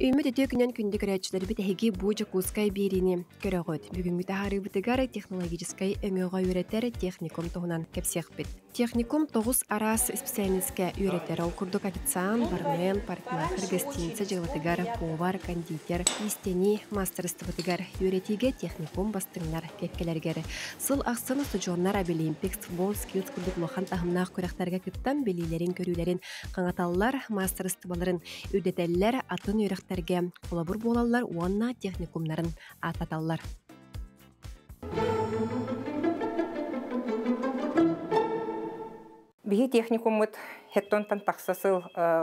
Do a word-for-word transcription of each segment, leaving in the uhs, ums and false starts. Ümit ediyorken kündük araçları bir tehgib buca kuskay birini kırağıt. Bugün mütehari bu tıgara teknolojiskay emeğe üretere teknikum tohunan kapsiyek bit. Техникум тогус арас специалистка юретер окурдук официант, бармен, парикмахер, гостиница, жегылатыгар, повар, кондитер, истени, мастерствотыгар, юретиге техникум бастыңнар кеккелергер. Сыл ақсыны стадионнар Обилимпикс футбол скилс курдук лохан тахымнақ көрақтарға кыттан белилерин көрюлерин, қаңаталлар, мастерстволарын, үдетеллер атын юрақтарға, қолабур болалар уанна техникумнарын ататаллар. Биһи техникумыт хеттонтан тахсасыл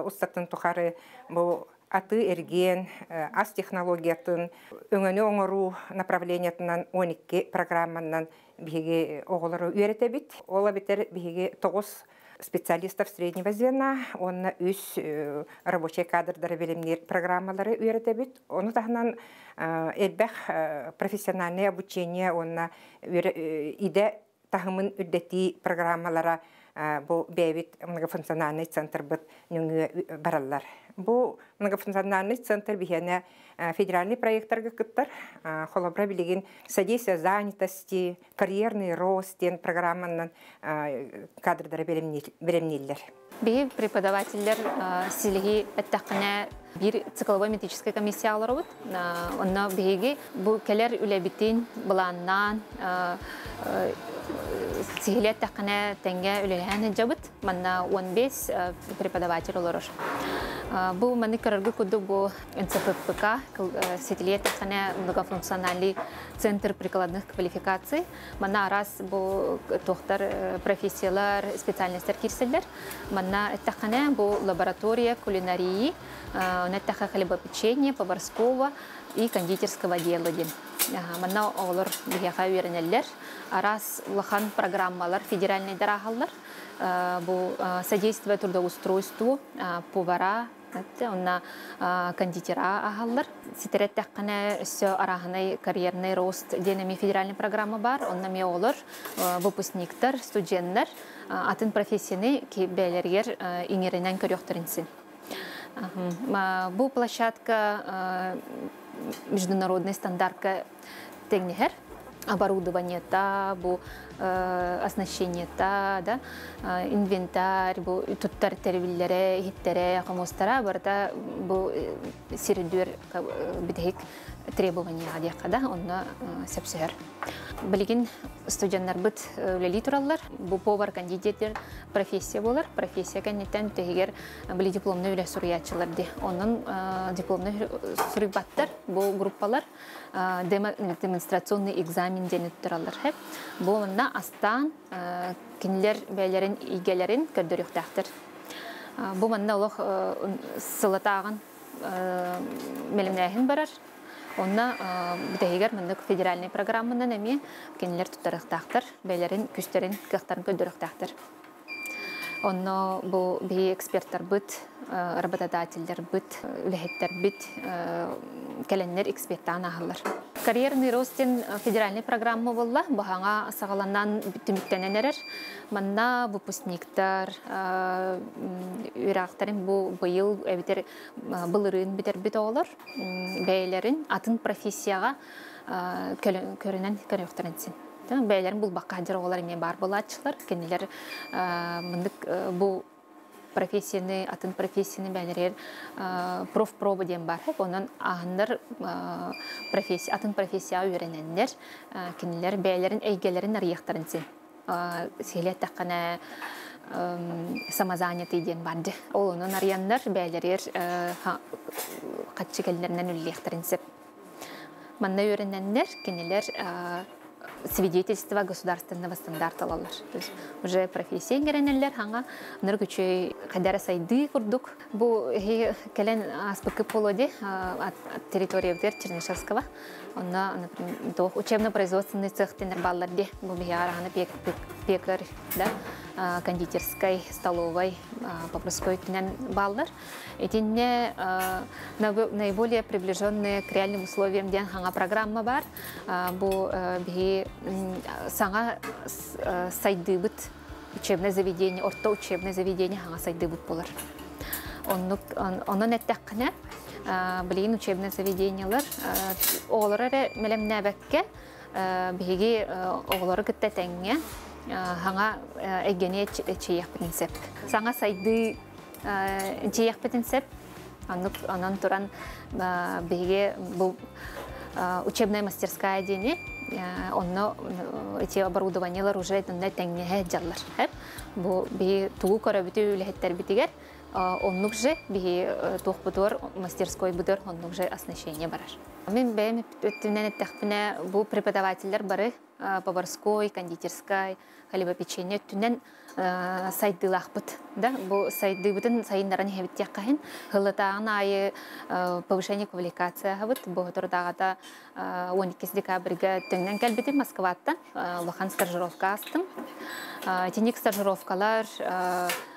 устатын тухары бу аты эрген ас технологиятын өңөнө оңоруу направлениятынан он эки программанан биһиги оголору үйрете бит. Ола битер биһиги тогуз специалистов среднего звена, онна үс рабочий кадрдары билимнер программалары үйрете бит. Ону тахынан элбэх профессиональное обучение онна иде тахымын үддети программалара бу бэвит многофункциональный центр бит нүнгү бараллар. Бу многофункциональный центр бихене федеральный проекттарга кыттар, холобра билигин содействие занятости, карьерный рост ден программанын кадрдары беремниллер. Би преподавательдер силиги эттакына бир цикловой метрической комиссия аларыбыт. Онна биги бу келер үлебитин буланнан сихилет тахкана тенге үлеләһәне җабыт. Манна он бес преподаватель олорор. Бу маны караргы куду бу эн цэ пэ пэ ка сихилет тахкана многофункциональный центр прикладных квалификаций. Манна раз бу тохтар профессиялар, специальностьтер кирселлер. Манна тахкана бу лаборатория кулинарии, нәттәхә хлебопечения, поварского и кондитерского дела. Манна олор бияха уйренеллер. Раз лахан программалар, федеральный дарахаллар, содействие трудоустройству повара, кондитера ахаллар. Ситерет тәккіне сөй арағынай карьерный рост денеме федеральный программа бар. Оннаме олар выпускниктар, студенттар, атын профессияны бәлергер иңерінен көріқтірінсін. Бұл площадка международный стандартка тегнігер. Оборудование та, бу, э, оснащение та, да, э, инвентарь, бу, туттар тервиллере, хиттере, хамустара, барда, бу, середер, бидхик требования адияка, да, онна э, сепсер. Билигин студенттер бит үлели тураллар, бу повар кандидатер профессия болар, профессия кандидатен тегер били дипломны үле суриячылар ди. Онун э, дипломны сурибаттар, бу группалар э, демонстрационный экзамен денип туралар. Бу онна астан кинилер бәйләрен игеләрен көрдөрүк тахтыр. Бу онна олох сылатаган мелемнәһин барар. Онна бидегер мендә федеральный программадан эми кинилер тутарык тахтыр, бәйләрен күстерен кыктарын көрдөрүк тахтыр. Онно бу би эксперттар бит, работодательдер бит, үләһеттер бит, кәленнәр эксперттан аһаллар. Карьерный ростен федеральный программа болла, бағаңа сағаланнан түміктененерер. Манна выпускниктар, үрақтарын бұйыл бұлырын бітер біт олар, бәйлерін атын профессияға көрінен көріқтірінсен. Бәйлерін бұл баққадыр олар емен бар бұл атшылар, кенелер бұл профессияны, атын профессияны бәлерер профпроба ден бар. Онын ағындар атын профессия үйренендер, кенелер бәлерін әйгелерін арияқтарынсын. Сейлет таққана самазаняты ден барды. Ол оның арияңдар бәлерер қатшы келдерінен үліліқтарынсып. Манда үйренендер, кенелер свидетельства государственного стандарта алалар. Уже профессия керенелер ханга нургучей кадара сайды курдук. Бу келен аспекты полоди от территории Чернышевского. Она, например, учебно-производственный цех тенербалларди, бубиярана пекарь, да, кондитерской, столовой, попроской тенербаллар. Эти не наиболее приближенные к реальным условиям ден ханга программа бар. Бу саңа сайды бит учебное заведение, орто учебное заведение сайды бит болар. Оннан әттәкіне блин учебное заведение лар, оларе мелем небекке, беги олар кеттенге, ханга эгене чиях принцип. Санга сайды чиях принцип, анан туран беги учебная мастерская дени, онно эти оборудования лар уже это не тенгеге деллар, бо беги тугу корабитю лехтер битигер. Он нужен, беги тух подор мастерской подор, он нужен оснащение бараш. Мы беем тюнене техпне бу преподаватель бары поварской, кондитерской, хлеба печенье тюнен сайды лахпут, да, бу сайды бутен сай наранье витякаин, хлатаанае повышение квалификации, вот бу тордагата уникис декабрига тюнен кальбитин Москвата, лохан стажировка астам, тюник стажировка лар.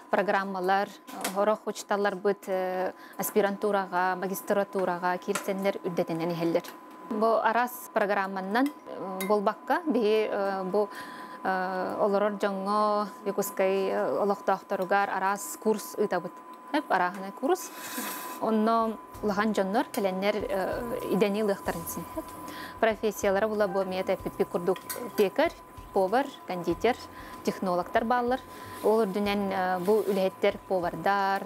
Программалар, хорох учталар бут аспирантурага, магистратурага, кирсеннер үддетенен хеллер. Бу арас программаннан болбакка би бу олорор жоңго юкускай олохтоохторугар арас курс ытабыт. Эп арахна курс. Онно улахан жоңнор келеннер идени лыхтарынсын. Профессиялар була бу мета пикурдук пекар, повар, кондитер, технологтар баллар. Олар дүнен бу үлеттер повардар,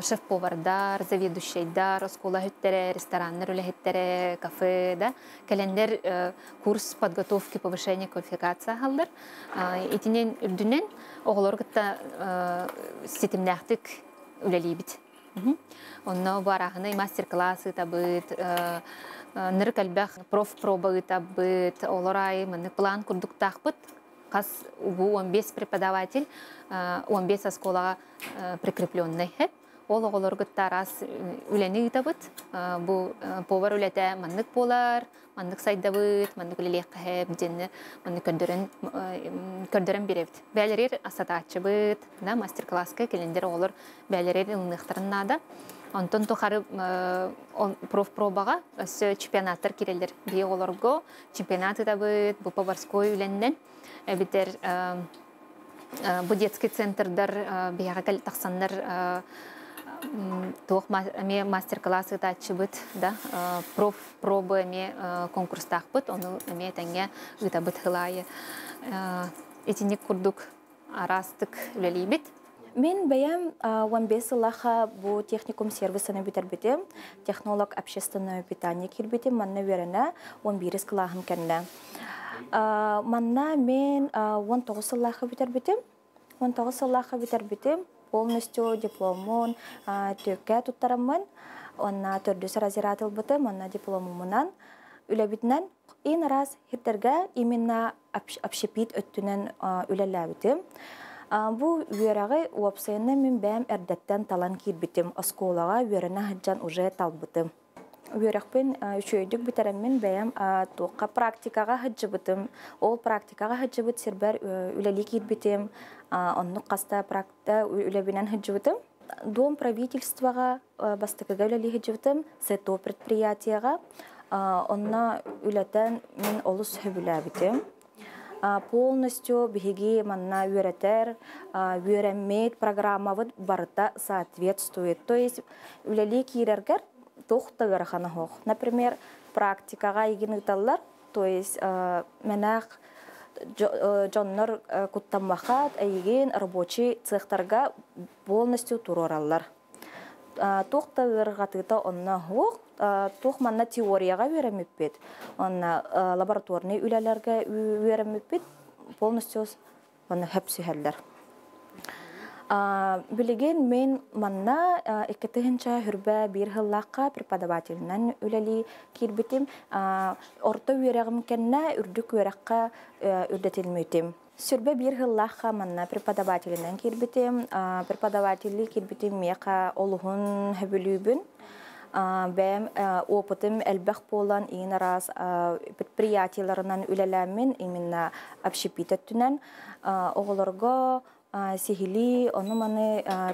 шеф-повардар, заведущайдар, оскола хүттере, рестораннар үлеттере, кафе, календер курс подготовки повышения квалификация халдар. Итинен үлдүнен оғылар күтті сетімнәқтік үлелейбіт. Онна барағына мастер-классы табыт, ныркалбах профпроба табыт, оларай план күрдік тақпыт. Кас убу он бес преподаватель, он бес осколага прикрепленный. Ол оголоргытта раз үлені табыт, бу повар үлеті маннык болар, маннык сайдабыт, маннык үлелек қағып, дені маннык көрдірін беребіт. Бәлерер асататчы бұт, мастер-классқа келендер олар бәлерер ұлынықтарын ада. Онтон тухары профпробаға өсі чемпионаттар керелдер. Бей оларго чемпионаты табыт, бу поварской үленнен. Эбитер бу детский центрдар бияга кел тахсаннар туох ме мастер-классы тачыбыт, да, проф пробы ме конкурстахпыт, ону ме тенге жытабыт хылайы. Этиник курдук арастык үлелейбит. Мен бәем он бес лаха бу техникум сервисыны битер битем, технолог общественное питание кирбитем, манна верена он бир кылахын кәнне. Манна мен он тогуз лаха битер битем, он тогуз лаха битер битем, полностью дипломон төккә туттарымын, онна төрдүсі разиратыл бітем, онна дипломымынан үләбітінен. Ин раз хиттерге именно общепит өттінен үләләбітем. Бу верагы уапсайны мен бәм әрдәттен талан кирбитим, осколага веріна хаджан уже талбытым. Верагпен үшөйдік бітарам мен бәм тоққа практикаға хаджыбытым. Ол практикаға хаджыбыт сербәр үләлі кирбитим, оннық қаста практа үләбінен хаджыбытым. Дом правительстваға бастықыға үләлі хаджыбытым, сэто предприятияға, онна үләтен мен олыс хөбіләбітим. Полностью беги манна юретер, юремейт программа вот барта соответствует. То есть великий регер тохта верханахох. Например, практика гайгинуталлар, то есть менах Джоннор куттамахат, айгин рабочий цехтарга полностью турораллар. Тохта вергатыта оннахох. Тухманна теорияға веремеппет, лабораторный үләлерге веремеппет, полностью хөпсігелдер. Білеген мен манна екетігінші хүрбә бірғыллаққа преподавателінен үләлі кербетім, орта верегім кәнне үрдік верекқа үрдетілмейтім. Сүрбе бірғыллаққа манна преподавателінен кербетім, преподавателі кербетім меқа олығын хөбілібін. Бәм опытым әлбәқ болан ең араз предприятияларынан үләләмін, именно әпшіпет өттінен. Оғыларға сихили, оны маны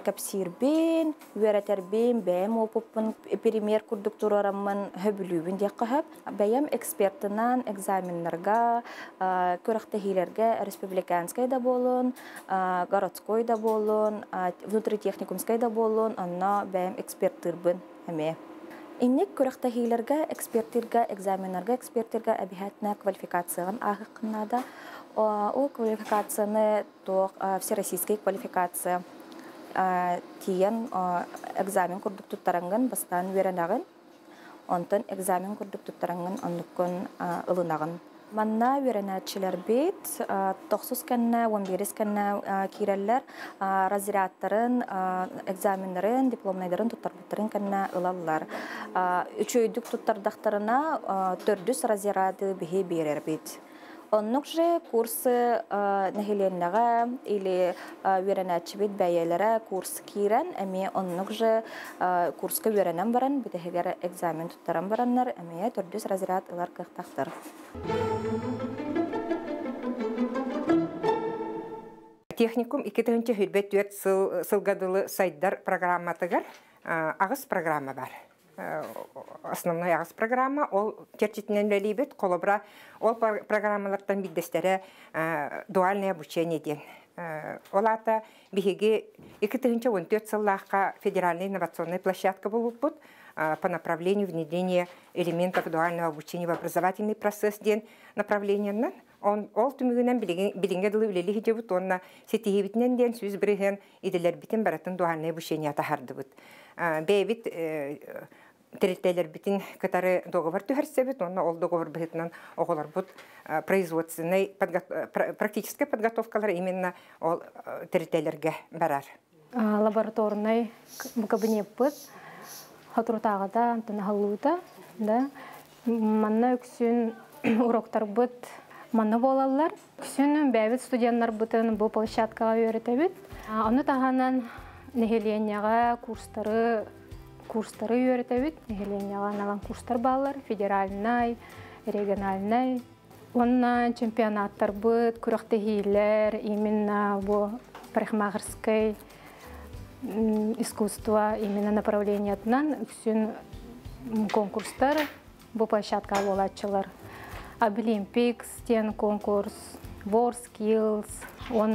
кәпсірбен, өрәтәрбен, бәм опыпын, перемер күрдіктурарамын хөбілуін деқі хөп. Бәм экспертынан экзаменларға, көріқтігілерге республиканскай да болын, городской да болын, внутритехникумскай да болын, онна бәм эксперттірбін. Аминь. Инник курахта хилерга, экспертирга, экзаменерга, экспертирга, обязательно квалификация агыкнада, у квалификации не то всероссийская квалификация тиен экзамен курдукту таранган бастан веренаган, онтон экзамен курдукту таранган оннукун ылынаган. Манна веренатчилер бит, тохсус кенне, вамбирис кенне киреллер, разрядтарын, экзаменлерин, дипломнайдарын туттарбыттарын кенне ылаллар. Үчөйдүк туттардактарына төрдүс разряды бихи берер бит. Оннук же курсы нахиленнага или веренатчи бит бәйелере курс кирен, эми оннук же курска веренен баран, битегер экзамен туттаран бараннар, эми төрдүс разряд ылар кыктактыр. Техникум икки хирбет дуэт сылгадылы сайдар программа тыгар, агыс программа бар. Основной агыс программа, ол тертитиненлелибет, колобра, ол программалардан биддестере дуальное обучение ден. Олата бихиги икки сыллаахка федеральная инновационная площадка болуппут по направлению внедрения элементов дуального обучения в образовательный процесс ден направлениеннен. Он олтумигинен билинге дылы үлелихи жебут, онна сетихибитинен ден сүз бірген иделербитин баратын дуальное обучение атахардыбыт. Бейбит территориялербитин катары договор түхерсебит, онна ол договор бігітінен оғыларбут производственной практической подготовкалар именно ол территориялерге барар. Лабораторный кабинеппыт, хатуртағыда, антынахалуыда, манна үксін уроктар бұт, манна болалар. Күсін бәйбіт студентлар бұтын бұл площадкаға үйретебіт. Оны тағанан нехеленияға курстары үйретебіт. Нехеленияға налан курстар балар, федеральнай, региональнай. Онна чемпионаттар бұт, күріқті хейлер, именно бұл парикмахерский искусство, именно направление атынан үксін конкурстар бұл площадкаға болатчылар. Олимпикс, тен конкурс, WorldSkills, он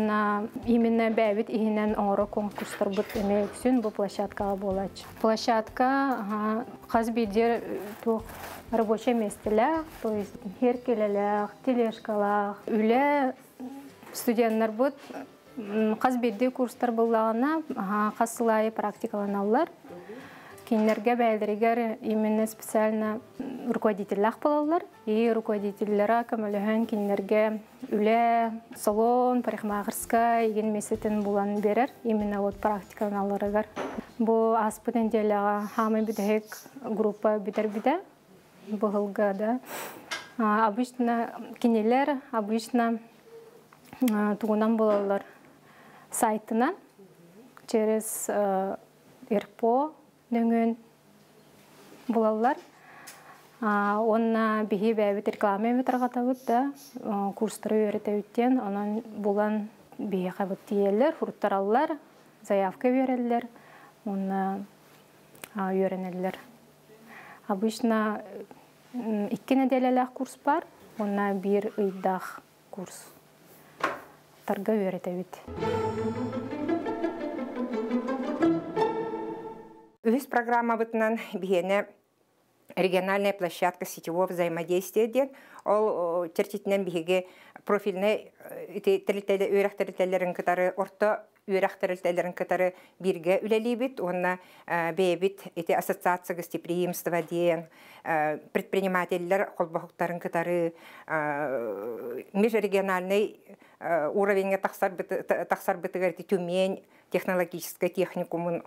именно бәйбит иһинен оңоро конкурстар бут эме үксүн бу площадкага болач. Площадка казбидер тух рабочее местелер, то есть херкелелер, тележкалар, үле студенттер бут казбидде курстар буллагына касылай практикаланалар. Кинерге бәйлдірігер именно специально руководителләк болалар. И руководителләре көмөлөһөн кинерге үле, салон, парикмахерская, иген месетен булан берер. Именно вот практиканы алырыгар. Бу аспытын делеға хамы бидек группа бидер-биде. Бұғылға да. Обычно кинелер, обычно тугунан болалар. Сайтынан через ИРПО. Дүнгін болалар. Онна бихи бәйбіт реклама бітірға табыт да, курстары өреті өттен, онын болан бихи қабыт дейелер, фұрттаралар, заявка берелер, оны өренелер. Обычно икки неделелек курс бар, онна бір үйдақ курс тарға өреті өт. Весь программа бытынан бигене региональная площадка сетевого взаимодействия ден, ол тертитинен биге профильне үйрәктәрелтәләрен катары орта үйрәктәрелтәләрен катары бирге үлелибит, онна бейбит ассоциация гостеприимства ден, предпринимательләр колбахуктарын катары межрегиональный уровень тахсар бытыгар Тюмень технологическая техникум,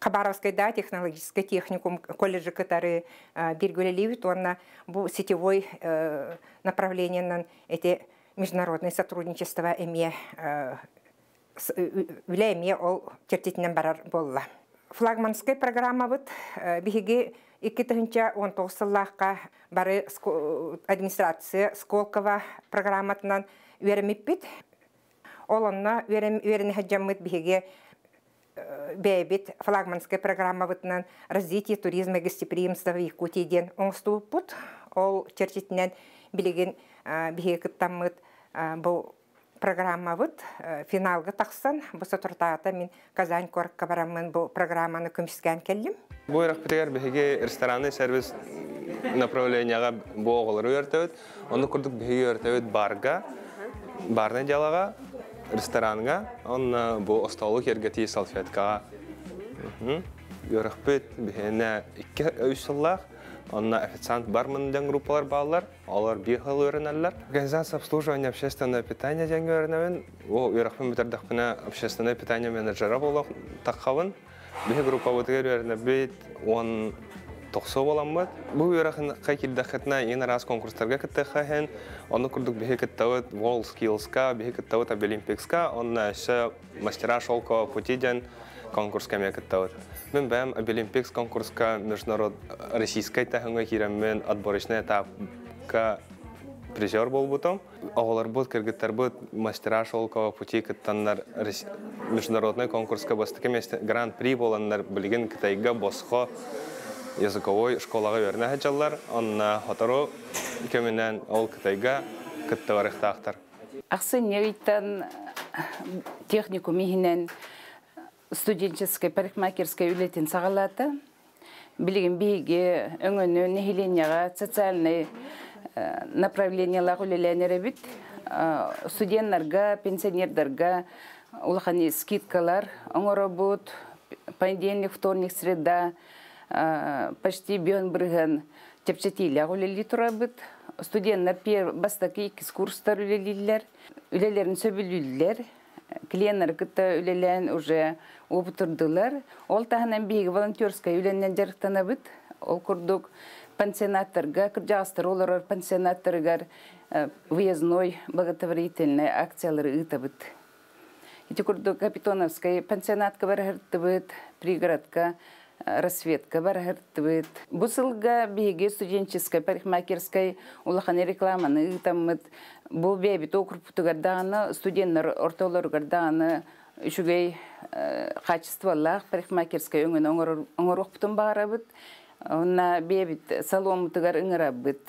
Хабаровская да, технологическая техникум, колледжи, которые биргулеливают, он на сетевой направлении на эти международные сотрудничества эме влиями ол тертитинен барар болла. Флагманская программа вот биги иккитенча он толсаллаха бары администрация Сколково программатынан вермипит. Олонна веренехаджаммыт биге бейбит флагманская программа бытынан развитие туризма и гостеприимства в Якутии ден оңстуу пут. Ол чертитинен билеген биге кыттаммыт бул программа быт финалга таксан. Бу сотуртаата мен Казань коркка бараммын бу программаны көмүскөн келдим. Буйрахпитер беги рестораны сервис направления боголар уертают, он курдук беги уертают барга, барная делага, ресторанга, он бу осталок ергати салфетка. Буйрахпит бегене икке уйсаллах, он официант барменден группалар баллар, алар бегал уернеллар. Организация обслуживания общественного питания деньги уернавен, о буйрахпит бетердахпина общественное питание менеджера боллах такхавен. Бе группа вот говорю, бит он токсоваламбат. Бу ирахн какие дохотна и на раз конкурс тарга катехен, он укрудук бе каттават wall skills ка, бе каттават обилимпикска, он наша мастера шелкового пути день конкурс каме каттават. Мен бэм обилимпикс конкурс ка международ российской тахангой кирам мен отборочный этап ка призер был бутом. Аголар бут кергеттер бут мастера шелкового пути каттаннар международный конкурс кабастык месте гран-при боланнар билген китайга босхо языковой школага берне хаджаллар анна хатаро кеменен ол китайга киттарыхтахтар ахсын невиттен техникум ихинен студенческий парикмахерский үлетин сагалаты билген биге өңөнө нехиленяга социальный направление лагулеленере бит студенттарга пенсионердарга улахани скидкалар оң работ понедельник вторник среда почти бен брыган тепчетилер улели турабыт студенттер пер бастаки экскурстар үлелилер үлелерин сөбүлүлер клиенттер кыта үлелен уже обутурдылар ол тагынан биги волонтерская үленден жарыктанабыт ол курдук пансионаттарга кыржагастар олар пансионаттарга выездной благотворительный акциялары ытабыт. Эти курдук Капитоновская пансионатка барахыртывыт, пригородка рассветка барахыртывыт. Бусылга беге студенческой парикмахерской улаханы рекламаны ытаммыт. Бул бэбит окрупутугардаганы студенттер ортолоргардаганы үшүгэй качестволах парикмахерской өңөн оңорокпутун баарабыт. Она бебит салом тугар инграбит.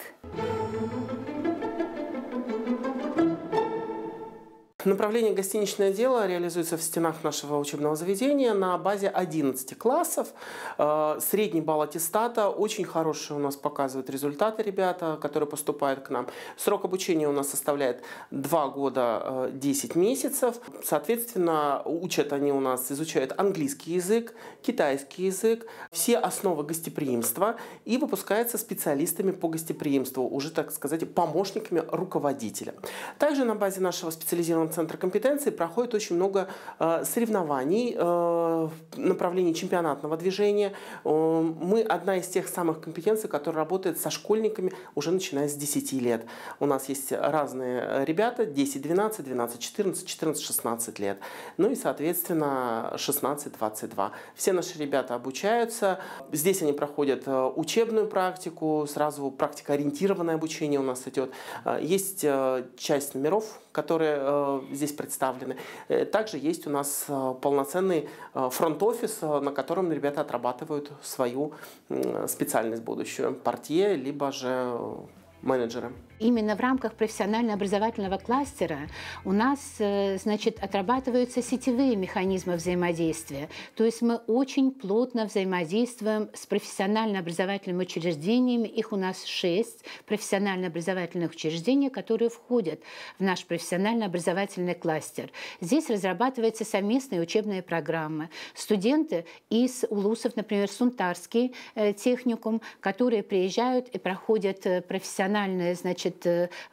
Направление «Гостиничное дело» реализуется в стенах нашего учебного заведения на базе одиннадцати классов. Средний балл аттестата очень хороший у нас показывают результаты ребята, которые поступают к нам. Срок обучения у нас составляет два года десять месяцев. Соответственно, учат они у нас, изучают английский язык, китайский язык, все основы гостеприимства и выпускаются специалистами по гостеприимству, уже, так сказать, помощниками руководителя. Также на базе нашего специализированного Центра компетенции проходит очень много соревнований в направлении чемпионатного движения. Мы одна из тех самых компетенций, которая работает со школьниками уже начиная с десяти лет. У нас есть разные ребята десять, двенадцать, двенадцать, четырнадцать, четырнадцать, шестнадцать лет. Ну и, соответственно, шестнадцать, двадцать два. Все наши ребята обучаются. Здесь они проходят учебную практику, сразу практикоориентированное обучение у нас идет. Есть часть номеров, которые здесь представлены. Также есть у нас полноценный фронт-офис, на котором ребята отрабатывают свою специальность будущую, портье, либо же менеджеры. Именно в рамках профессионально-образовательного кластера у нас, значит, отрабатываются сетевые механизмы взаимодействия. То есть мы очень плотно взаимодействуем с профессионально-образовательными учреждениями. Их у нас шесть профессионально-образовательных учреждений, которые входят в наш профессионально-образовательный кластер. Здесь разрабатываются совместные учебные программы. Студенты из улусов, например, Сунтарский техникум, которые приезжают и проходят профессиональные, значит,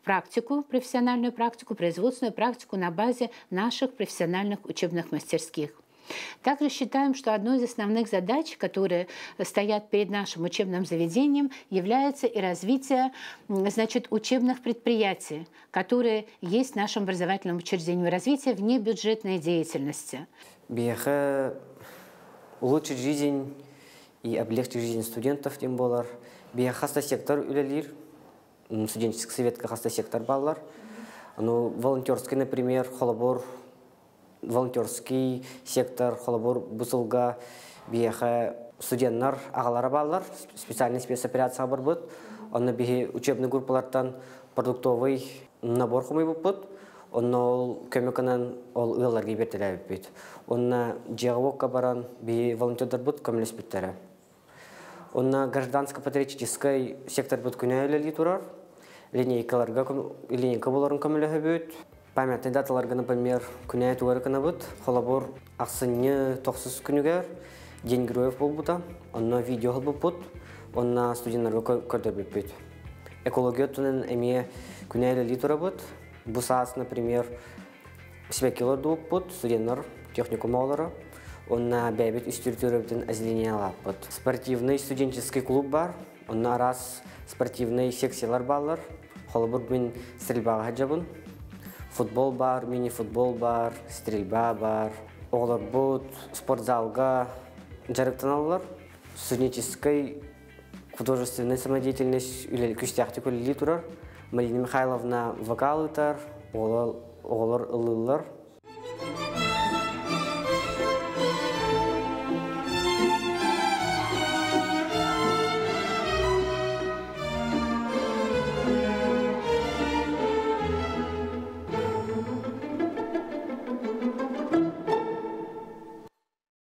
практику, профессиональную практику, производственную практику на базе наших профессиональных учебных мастерских. Также считаем, что одной из основных задач, которые стоят перед нашим учебным заведением, является и развитие, значит, учебных предприятий, которые есть в нашем образовательном учреждении, развитие внебюджетной деятельности. Беха улучшить жизнь и облегчить жизнь студентов, тем более. Беха сектор улелир. Студенческий совет хаста сектор баллар, ну волонтерский, например, холобор, волонтерский сектор холобор бусулга биеха студенттар агалар баллар, специальный спецоперация барбут, он бие учебный группалартан продуктовый набор хумый бупут, он кемиканан ол уеллар гибертелябит, он на диалог кабаран бие волонтер дарбут камлеспитера. онна гражданско-патриотический сектор бүткүнө эле турар, линейкаларга линейка боларын көмөлөһө бүт. Памятный даталарга, например, күнө тугарыкына бүт, холобор аксыны токсуз күнүгөр, день героев болбута, онно видео болбут, онна студентларга көрдөп бүт. Экология тунун эме күнө эле тура бүт. Бу саас, например, себекилер болбут, студенттер техникум алары. Он на бебет историтюрбен озелене лапот. Спортивный студенческий клуб бар, он на раз спортивный секциялар баллар, холобур бин стрельба гаджабун, футбол бар, мини-футбол бар, стрельба бар, олар бут, спортзалга жарыктаналар, студенческий художественный самодеятельность или кустяхтику литурар, Марина Михайловна вокалытар, олар олар лылар.